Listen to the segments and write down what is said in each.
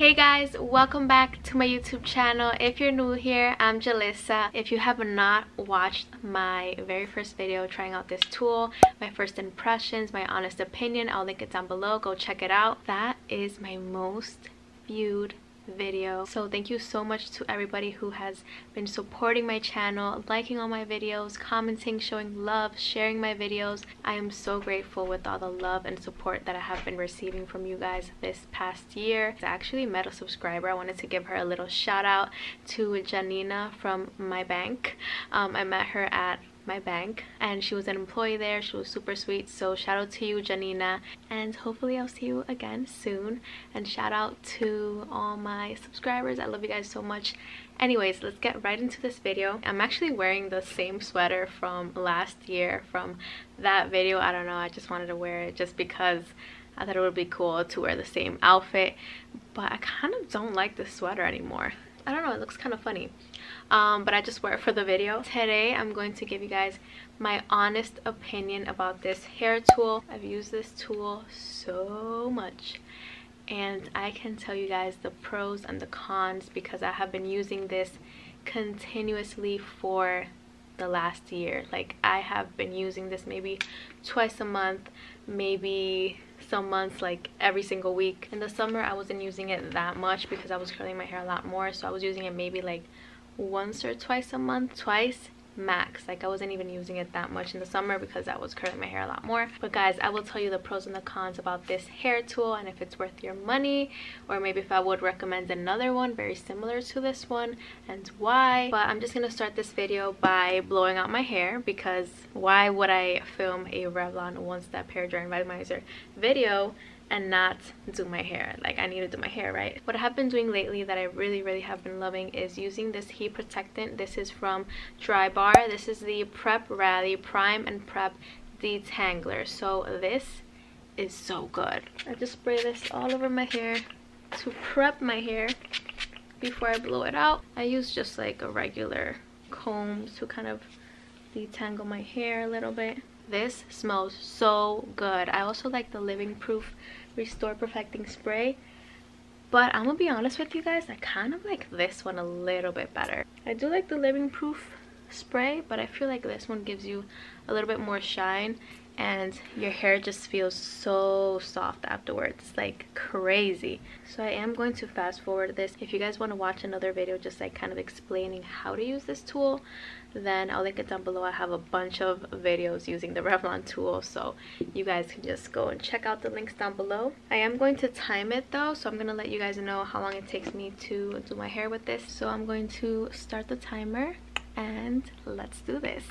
Hey guys, welcome back to my YouTube channel. If you're new here, I'm Julissa. If you have not watched my very first video trying out this tool, my first impressions, my honest opinion, I'll link it down below. Go check it out. That is my most viewed video, so thank you so much to everybody who has been supporting my channel, liking all my videos, commenting, showing love, sharing my videos. I am so grateful with all the love and support that I have been receiving from you guys this past year. I actually met a subscriber. I wanted to give her a little shout out to Janina from my bank. I met her at my bank and she was an employee there. She was super sweet, so shout out to you, Janina, and hopefully I'll see you again soon. And shout out to all my subscribers. I love you guys so much. Anyways, let's get right into this video. I'm actually wearing the same sweater from last year from that video. I don't know, I just wanted to wear it just because I thought it would be cool to wear the same outfit, but I kind of don't like this sweater anymore. I don't know, it looks kind of funny, but I just wear it for the video. Today I'm going to give you guys my honest opinion about this hair tool. I've used this tool so much and I can tell you guys the pros and the cons because I have been using this continuously for the last year. Like, I have been using this maybe twice a month, maybe some months like every single week. In the summer I wasn't using it that much because I was curling my hair a lot more, so I was using it maybe like once or twice a month, twice max. Like, I wasn't even using it that much in the summer because I was curling my hair a lot more. But guys, I will tell you the pros and the cons about this hair tool and if it's worth your money, or maybe if I would recommend another one very similar to this one and why. But I'm just gonna start this video by blowing out my hair, because why would I film a Revlon One Step hair dryer and volumizer video and not do my hair? Like, I need to do my hair, right? What I have been doing lately that I really have been loving is using this heat protectant. This is from Drybar. This is the Prep Rally Prime and Prep Detangler. So this is so good. I just spray this all over my hair to prep my hair before I blow it out. I use just like a regular comb to kind of detangle my hair a little bit. This smells so good. I also like the Living Proof Restore Perfecting Spray, but I'm gonna be honest with you guys, I kind of like this one a little bit better. I do like the Living Proof Spray, but I feel like this one gives you a little bit more shine and your hair just feels so soft afterwards, like crazy. So I am going to fast forward this. If you guys want to watch another video just like kind of explaining how to use this tool, then I'll link it down below. I have a bunch of videos using the Revlon tool, so you guys can just go and check out the links down below. I am going to time it though, so I'm going to let you guys know how long it takes me to do my hair with this. So I'm going to start the timer and let's do this.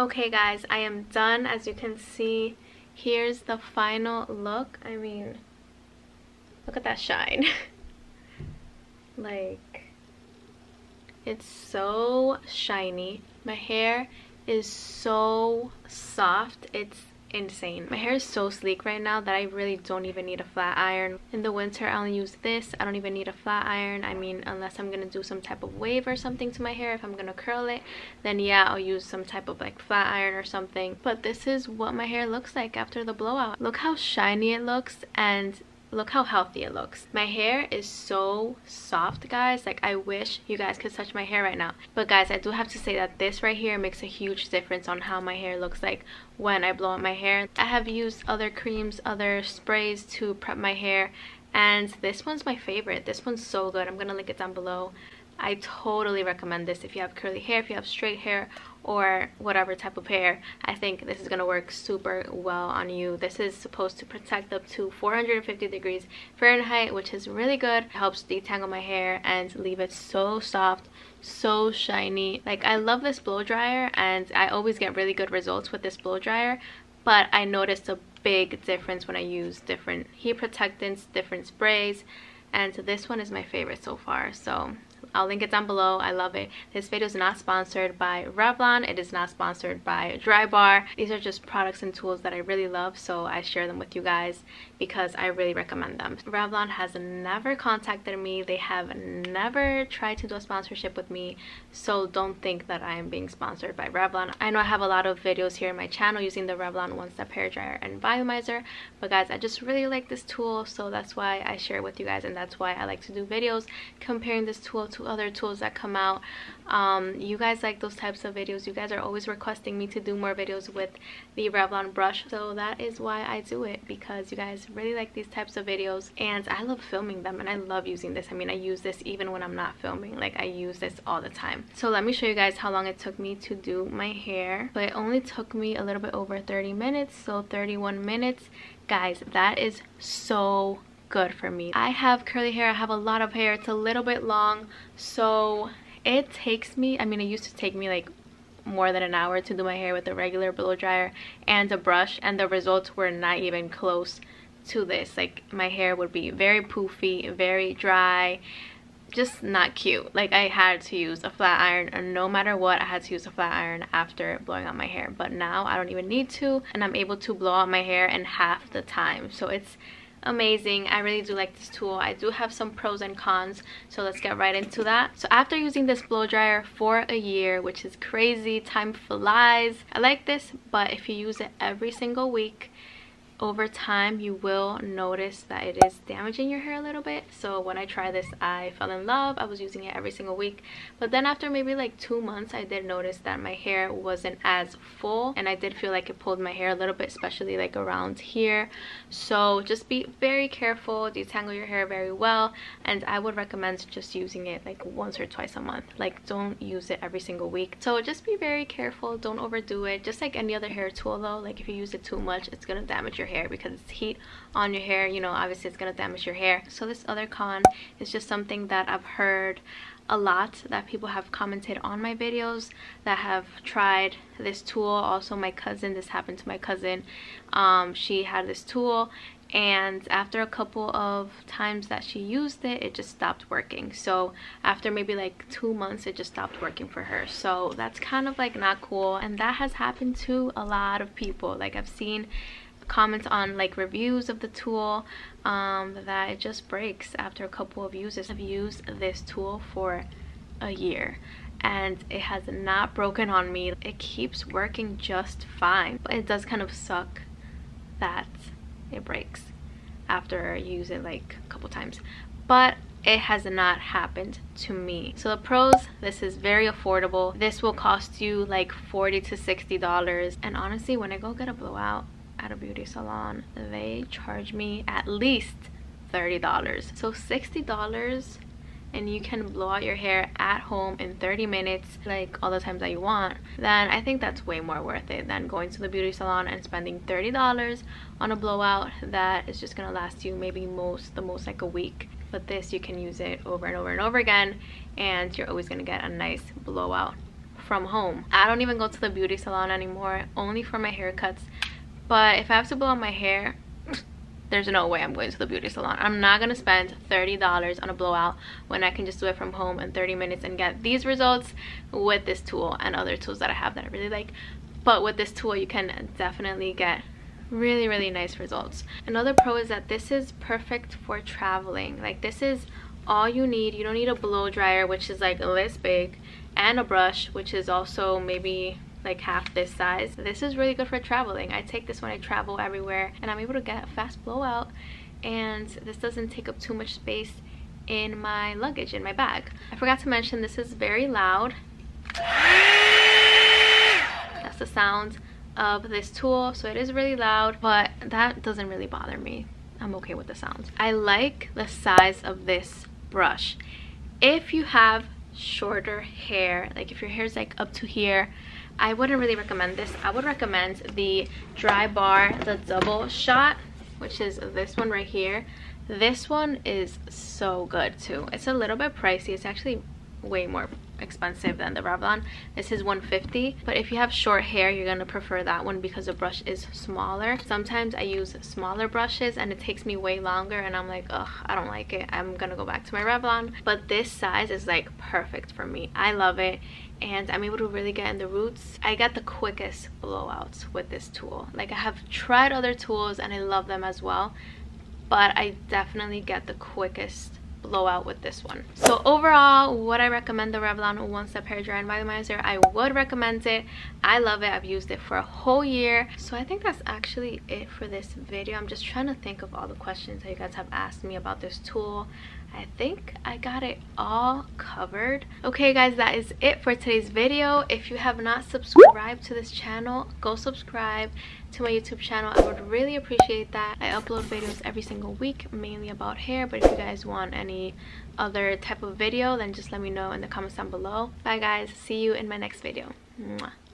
Okay guys, I am done. As you can see, here's the final look. I mean, look at that shine. Like, it's so shiny. My hair is so soft, it's insane. My hair is so sleek right now that I really don't even need a flat iron. In the winter I only use this. I don't even need a flat iron. I mean, unless I'm gonna do some type of wave or something to my hair, if I'm gonna curl it, then yeah, I'll use some type of like flat iron or something. But this is what my hair looks like after the blowout. Look how shiny it looks and look how healthy it looks. My hair is so soft, guys. Like, I wish you guys could touch my hair right now. But guys, I do have to say that this right here makes a huge difference on how my hair looks like when I blow out my hair. I have used other creams, other sprays to prep my hair, and this one's my favorite. This one's so good. I'm gonna link it down below. I totally recommend this if you have curly hair, if you have straight hair, or whatever type of hair. I think this is going to work super well on you. This is supposed to protect up to 450 degrees Fahrenheit, which is really good. It helps detangle my hair and leave it so soft, so shiny. Like, I love this blow dryer, and I always get really good results with this blow dryer, but I noticed a big difference when I use different heat protectants, different sprays, and this one is my favorite so far. So I'll link it down below. I love it. This video is not sponsored by Revlon. It is not sponsored by Drybar. These are just products and tools that I really love, so I share them with you guys because I really recommend them. Revlon has never contacted me. They have never tried to do a sponsorship with me, so don't think that I am being sponsored by Revlon. I know I have a lot of videos here in my channel using the Revlon One Step hair dryer and volumizer, but guys, I just really like this tool, so that's why I share it with you guys, and that's why I like to do videos comparing this tool to other tools that come out. You guys like those types of videos. You guys are always requesting me to do more videos with the Revlon brush, so that is why I do it, because you guys really like these types of videos, and I love filming them, and I love using this. I mean, I use this even when I'm not filming. Like, I use this all the time. So let me show you guys how long it took me to do my hair. So it only took me a little bit over 30 minutes, so 31 minutes. Guys, that is so good for me. I have curly hair. I have a lot of hair. It's a little bit long, so it takes me, I mean, it used to take me like more than an hour to do my hair with a regular blow dryer and a brush, and the results were not even close to this. Like, my hair would be very poofy, very dry, just not cute. Like, I had to use a flat iron, and no matter what, I had to use a flat iron after blowing out my hair. But now I don't even need to, and I'm able to blow out my hair in half the time, so it's amazing. I really do like this tool. I do have some pros and cons, so let's get right into that. So after using this blow dryer for a year, which is crazy, time flies. I like this, but if you use it every single week, over time you will notice that it is damaging your hair a little bit. So when I tried this, I fell in love. I was using it every single week, but then after maybe like 2 months, I did notice that my hair wasn't as full, and I did feel like it pulled my hair a little bit, especially like around here. So just be very careful, detangle your hair very well, and I would recommend just using it like once or twice a month. Like, don't use it every single week. So just be very careful, don't overdo it. Just like any other hair tool though, like if you use it too much, it's gonna damage your hair because it's heat on your hair, you know, obviously it's gonna damage your hair. So this other con is just something that I've heard a lot, that people have commented on my videos that have tried this tool. Also my cousin, this happened to my cousin. She had this tool, and after a couple of times that she used it, it just stopped working. So after maybe like 2 months, it just stopped working for her. So that's kind of like not cool, and that has happened to a lot of people. Like, I've seen comments on like reviews of the tool that it just breaks after a couple of uses. I've used this tool for a year and it has not broken on me. It keeps working just fine, but it does kind of suck that it breaks after you use it like a couple times, but it has not happened to me. So the pros, this is very affordable. This will cost you like $40 to $60, and honestly, when I go get a blowout at a beauty salon, they charge me at least $30, so $60, and you can blow out your hair at home in 30 minutes like all the times that you want. Then I think that's way more worth it than going to the beauty salon and spending $30 on a blowout that is just gonna last you maybe the most like a week. But this, you can use it over and over and over again, and you're always gonna get a nice blowout from home. I don't even go to the beauty salon anymore, only for my haircuts. But if I have to blow out my hair, there's no way I'm going to the beauty salon. I'm not gonna spend $30 on a blowout when I can just do it from home in 30 minutes and get these results with this tool and other tools that I have that I really like. But with this tool, you can definitely get really, really nice results. Another pro is that this is perfect for traveling. Like, this is all you need. You don't need a blow dryer, which is like this big, and a brush, which is also maybe like half this size. This is really good for traveling. I take this when I travel everywhere, and I'm able to get a fast blowout, and this doesn't take up too much space in my luggage, in my bag. I forgot to mention, this is very loud. That's the sound of this tool, so it is really loud, but that doesn't really bother me. I'm okay with the sound. I like the size of this brush. If you have shorter hair, like if your hair's like up to here, I wouldn't really recommend this. I would recommend the Drybar The Double Shot, which is this one right here. This one is so good too. It's a little bit pricey. It's actually way more expensive than the Revlon. This is $150, but if you have short hair, you're going to prefer that one because the brush is smaller. Sometimes I use smaller brushes and it takes me way longer, and I'm like, ugh, I don't like it. I'm going to go back to my Revlon. But this size is like perfect for me. I love it, and I'm able to really get in the roots. I get the quickest blowouts with this tool. Like, I have tried other tools and I love them as well, but I definitely get the quickest blowout with this one. So overall, would I recommend the Revlon One Step hair dryer and volumizer? I would recommend it. I love it. I've used it for a whole year. So I think that's actually it for this video. I'm just trying to think of all the questions that you guys have asked me about this tool. I think I got it all covered. Okay guys, that is it for today's video. If you have not subscribed to this channel, go subscribe to my YouTube channel. I would really appreciate that. I upload videos every single week, mainly about hair, but if you guys want any other type of video, then just let me know in the comments down below. Bye guys, see you in my next video. Mwah.